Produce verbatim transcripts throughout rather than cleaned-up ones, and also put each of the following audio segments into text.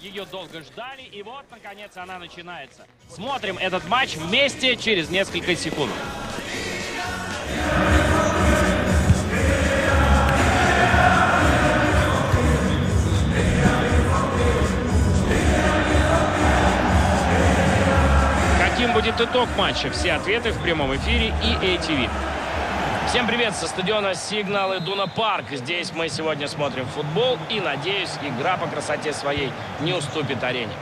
Ее долго ждали, и вот, наконец, она начинается. Смотрим этот матч вместе через несколько секунд. Каким будет итог матча? Все ответы в прямом эфире и эй ти ви. Всем привет со стадиона «Сигнал» Идуна Парк. Здесь мы сегодня смотрим футбол и, надеюсь, игра по красоте своей не уступит арене.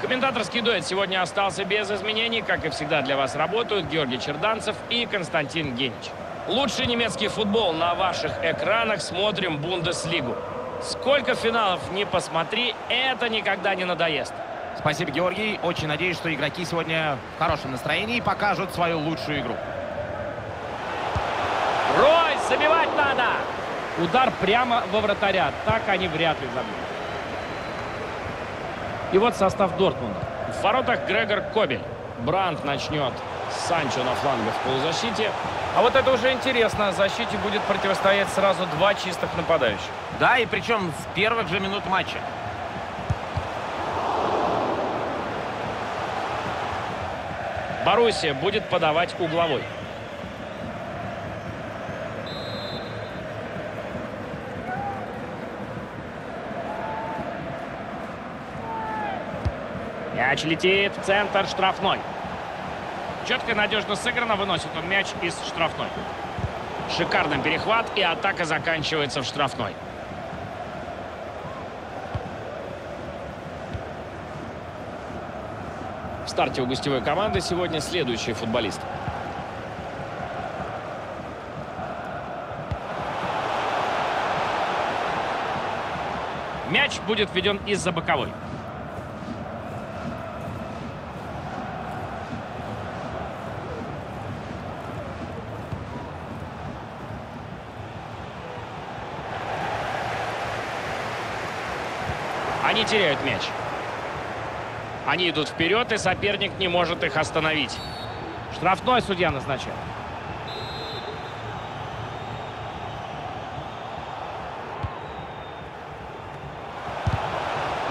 Комментаторский дуэт сегодня остался без изменений. Как и всегда, для вас работают Георгий Черданцев и Константин Генич. Лучший немецкий футбол на ваших экранах. Смотрим Бундеслигу. Сколько финалов ни посмотри, это никогда не надоест. Спасибо, Георгий. Очень надеюсь, что игроки сегодня в хорошем настроении и покажут свою лучшую игру. Ройс, забивать надо! Удар прямо во вратаря. Так они вряд ли забьют. И вот состав Дортмунда. В воротах Грегор Кобель. Брандт начнет. Санчо на флангах в полузащите. А вот это уже интересно. Защите будет противостоять сразу два чистых нападающих. Да, и причем с первых же минут матча. Боруссия будет подавать угловой. Мяч летит в центр штрафной. Четко и надежно сыграно, выносит он мяч из штрафной. Шикарный перехват, и атака заканчивается в штрафной. В старте у гостевой команды сегодня следующие футболисты. Мяч будет введен из-за боковой. Они теряют мяч. Они идут вперед, и соперник не может их остановить. Штрафной судья назначил.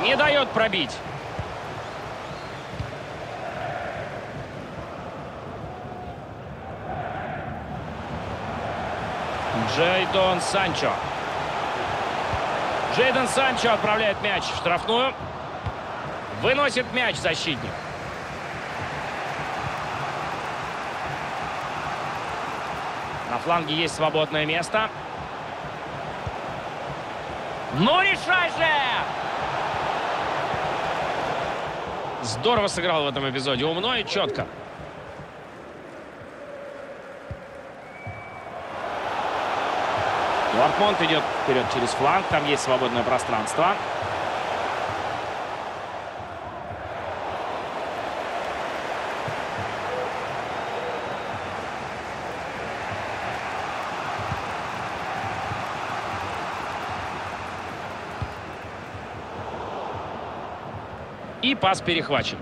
Не дает пробить. Джейдон Санчо. Джейдон Санчо отправляет мяч в штрафную. Выносит мяч защитник. На фланге есть свободное место. Ну, решай же! Здорово сыграл в этом эпизоде. Умно и четко. Дортмунд идет вперед через фланг. Там есть свободное пространство. И пас перехвачен.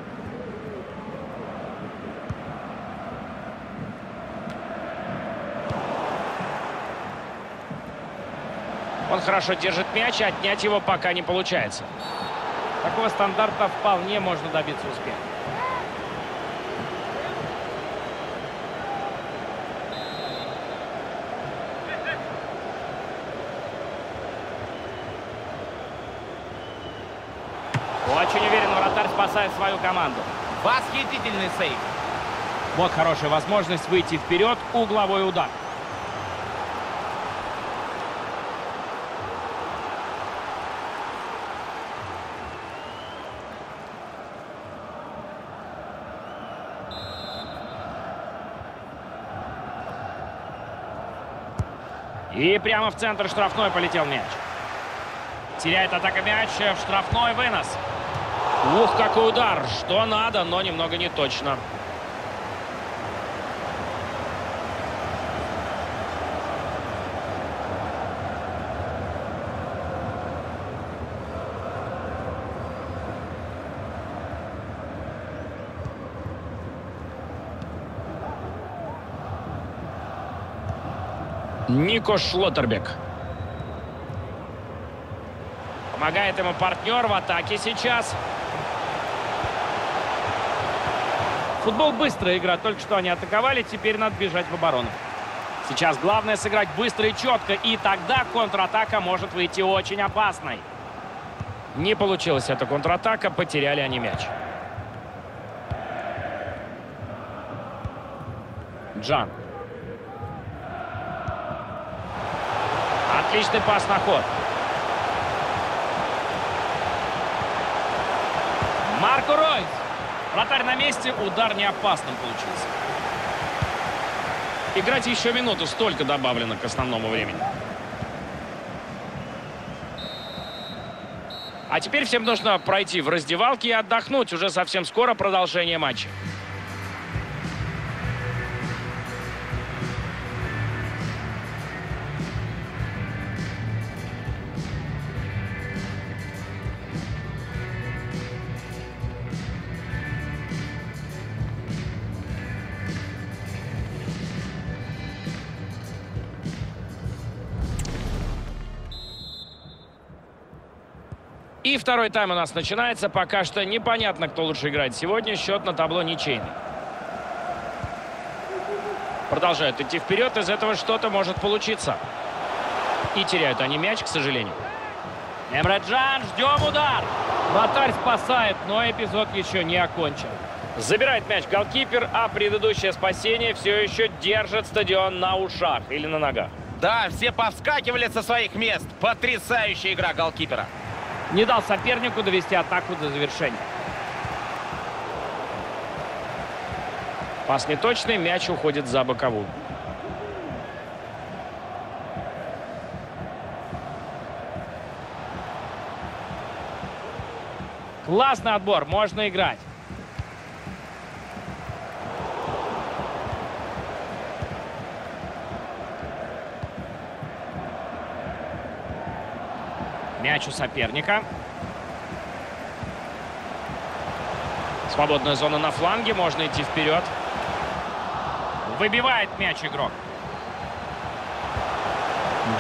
Он хорошо держит мяч, и отнять его пока не получается. Такого стандарта вполне можно добиться успеха. Очень уверен, вратарь спасает свою команду. Восхитительный сейв. Вот хорошая возможность выйти вперед. Угловой удар. И прямо в центр штрафной полетел мяч. Теряет атака мяч, в штрафной вынос. Ух, какой удар! Что надо, но немного не точно. Нико Шлотербек. Помогает ему партнер в атаке сейчас. Футбол — быстрая игра. Только что они атаковали, теперь надо бежать в оборону. Сейчас главное сыграть быстро и четко, и тогда контратака может выйти очень опасной. Не получилась эта контратака, потеряли они мяч. Джан. Отличный пас на ход. Марку Ройс. Вратарь на месте, удар не опасным получился. Играть еще минуту, столько добавлено к основному времени. А теперь всем нужно пройти в раздевалке и отдохнуть. Уже совсем скоро продолжение матча. И второй тайм у нас начинается. Пока что непонятно, кто лучше играет сегодня. Счет на табло ничейный. Продолжают идти вперед. Из этого что-то может получиться. И теряют они мяч, к сожалению. Эмре Джан, ждем удар. Вратарь спасает, но эпизод еще не окончен. Забирает мяч голкипер, а предыдущее спасение все еще держит стадион на ушах или на ногах. Да, все повскакивали со своих мест. Потрясающая игра голкипера. Не дал сопернику довести атаку до завершения. Пас неточный, мяч уходит за боковую. Классный отбор, можно играть. Мяч у соперника. Свободная зона на фланге. Можно идти вперед. Выбивает мяч игрок.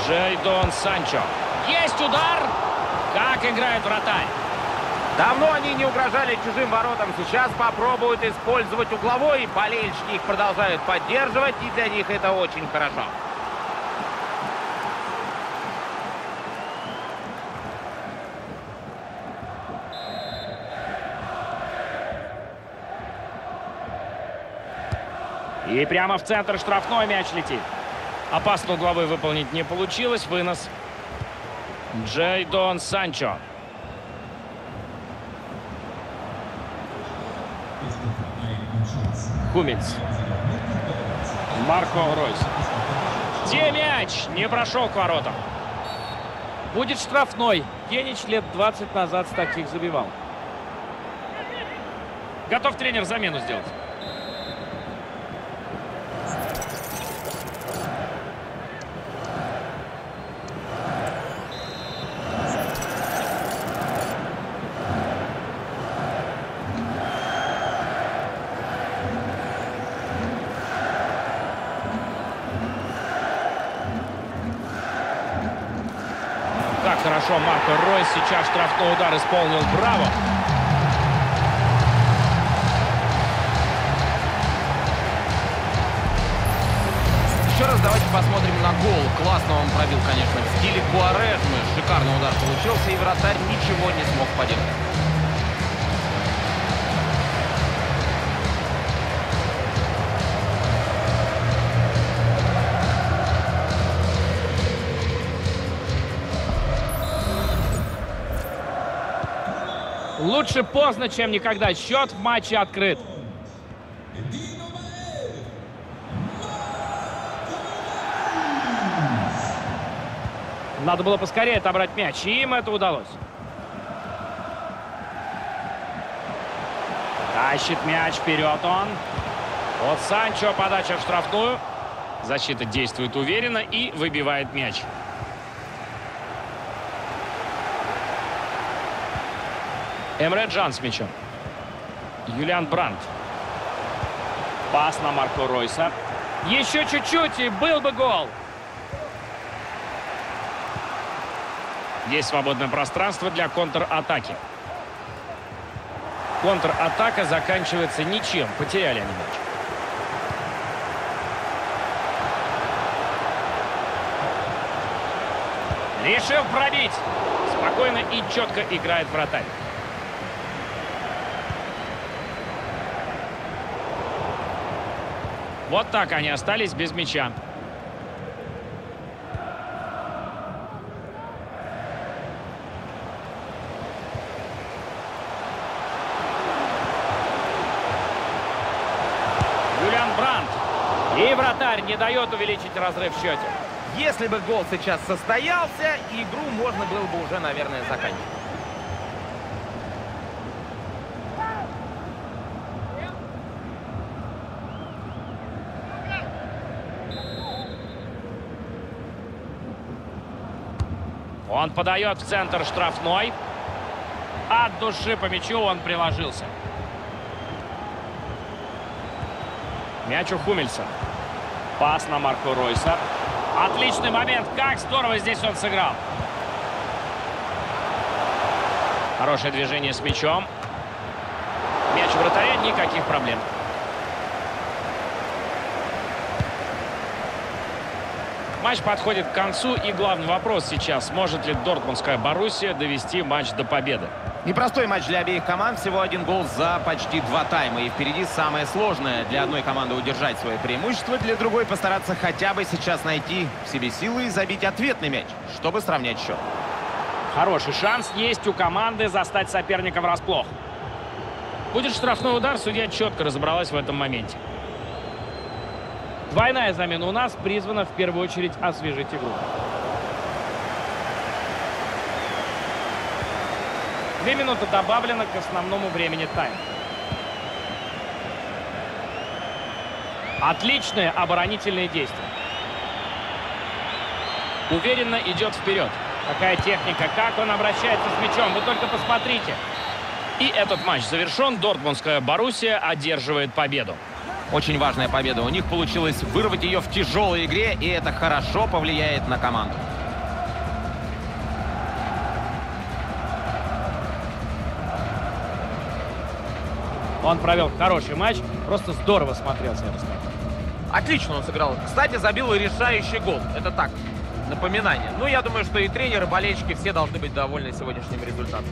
Джейдон Санчо. Есть удар! Как играет вратарь. Давно они не угрожали чужим воротам. Сейчас попробуют использовать угловой. Болельщики их продолжают поддерживать. И для них это очень хорошо. И прямо в центр штрафной мяч летит. Опасную угловую выполнить не получилось. Вынос. Джейдон Санчо. Хумельс. Марку Ройс. Где мяч? Не прошел к воротам. Будет штрафной. Генич лет двадцать назад с таких забивал. Готов тренер замену сделать. Хорошо, Марку Ройс сейчас штрафной удар исполнил. Браво! Еще раз давайте посмотрим на гол. Классно он пробил, конечно, в стиле Куарежмы. Шикарный удар получился, и вратарь ничего не смог поделать. Лучше поздно, чем никогда. Счет в матче открыт. Надо было поскорее отобрать мяч, и им это удалось. Тащит мяч вперед он. Вот Санчо, подача в штрафную. Защита действует уверенно и выбивает мяч. Эмре Джан с мячом. Юлиан Брандт. Пас на Марку Ройса. Еще чуть-чуть, и был бы гол. Есть свободное пространство для контратаки. Контратака заканчивается ничем. Потеряли они мяч. Решил пробить. Спокойно и четко играет вратарь. Вот так они остались без мяча. Юлиан Брандт. И вратарь не дает увеличить разрыв в счете. Если бы гол сейчас состоялся, игру можно было бы уже, наверное, заканчивать. Он подает в центр штрафной. От души по мячу он приложился. Мяч у Хумельса. Пас на Марку Ройса. Отличный момент. Как здорово здесь он сыграл. Хорошее движение с мячом. Мяч вратаря. Никаких проблем. Матч подходит к концу. И главный вопрос сейчас. Сможет ли дортмундская Боруссия довести матч до победы? Непростой матч для обеих команд. Всего один гол за почти два тайма. И впереди самое сложное. Для одной команды удержать свое преимущество, для другой постараться хотя бы сейчас найти в себе силы и забить ответный мяч, чтобы сравнять счет. Хороший шанс есть у команды застать соперника врасплох. Будет штрафной удар. Судья четко разобралась в этом моменте. Двойная замена у нас призвана в первую очередь освежить игру. Две минуты добавлено к основному времени тайма. Отличные оборонительные действия. Уверенно идет вперед. Какая техника, как он обращается с мячом. Вы только посмотрите. И этот матч завершен. Дортмундская Боруссия одерживает победу. Очень важная победа. У них получилось вырвать ее в тяжелой игре, и это хорошо повлияет на команду. Он провел хороший матч. Просто здорово смотрелся, я бы сказал. Отлично он сыграл. Кстати, забил и решающий гол. Это так, напоминание. Ну, я думаю, что и тренеры, и болельщики все должны быть довольны сегодняшним результатом.